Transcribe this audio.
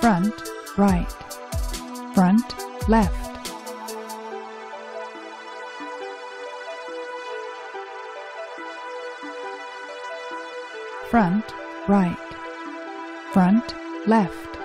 front, right, front, left, front, right, front, left.